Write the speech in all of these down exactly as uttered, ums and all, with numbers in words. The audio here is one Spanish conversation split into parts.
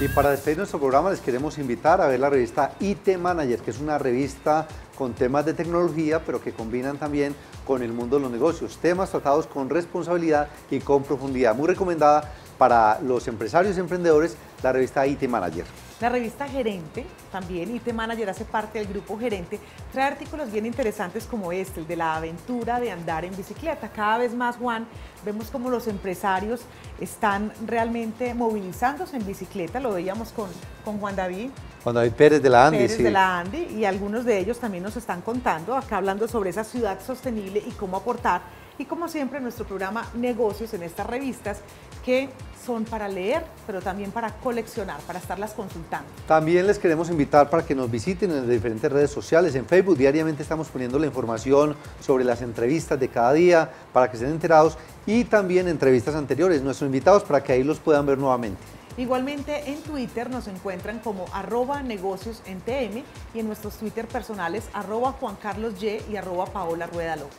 Y para despedir nuestro programa les queremos invitar a ver la revista I T Manager, que es una revista con temas de tecnología, pero que combinan también con el mundo de los negocios, temas tratados con responsabilidad y con profundidad. Muy recomendada para los empresarios y emprendedores, la revista I T Manager. La revista Gerente, también I T Manager hace parte del Grupo Gerente, trae artículos bien interesantes como este, el de la aventura de andar en bicicleta. Cada vez más, Juan, vemos como los empresarios están realmente movilizándose en bicicleta. Lo veíamos con, con Juan David. Juan David Pérez de la Andi. Pérez sí. de la Andi, y algunos de ellos también nos están contando, acá hablando sobre esa ciudad sostenible y cómo aportar. Y como siempre, nuestro programa Negocios en estas revistas, que son para leer, pero también para coleccionar, para estarlas consultando. También les queremos invitar para que nos visiten en las diferentes redes sociales. En Facebook diariamente estamos poniendo la información sobre las entrevistas de cada día para que estén enterados, y también entrevistas anteriores, nuestros invitados, para que ahí los puedan ver nuevamente. Igualmente en Twitter nos encuentran como arroba negocios en T M, y en nuestros Twitter personales arroba Juan Carlos Y y arroba Paola Rueda López.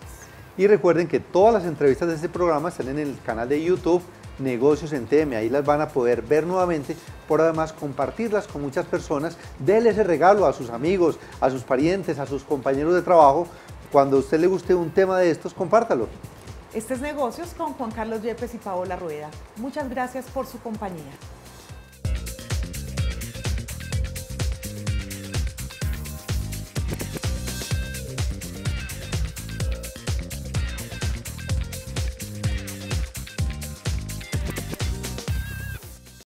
Y recuerden que todas las entrevistas de este programa están en el canal de YouTube Negocios en T M, ahí las van a poder ver nuevamente, por además compartirlas con muchas personas. Denle ese regalo a sus amigos, a sus parientes, a sus compañeros de trabajo. Cuando a usted le guste un tema de estos, compártalo. Este es Negocios con Juan Carlos Yepes y Paola Rueda. Muchas gracias por su compañía.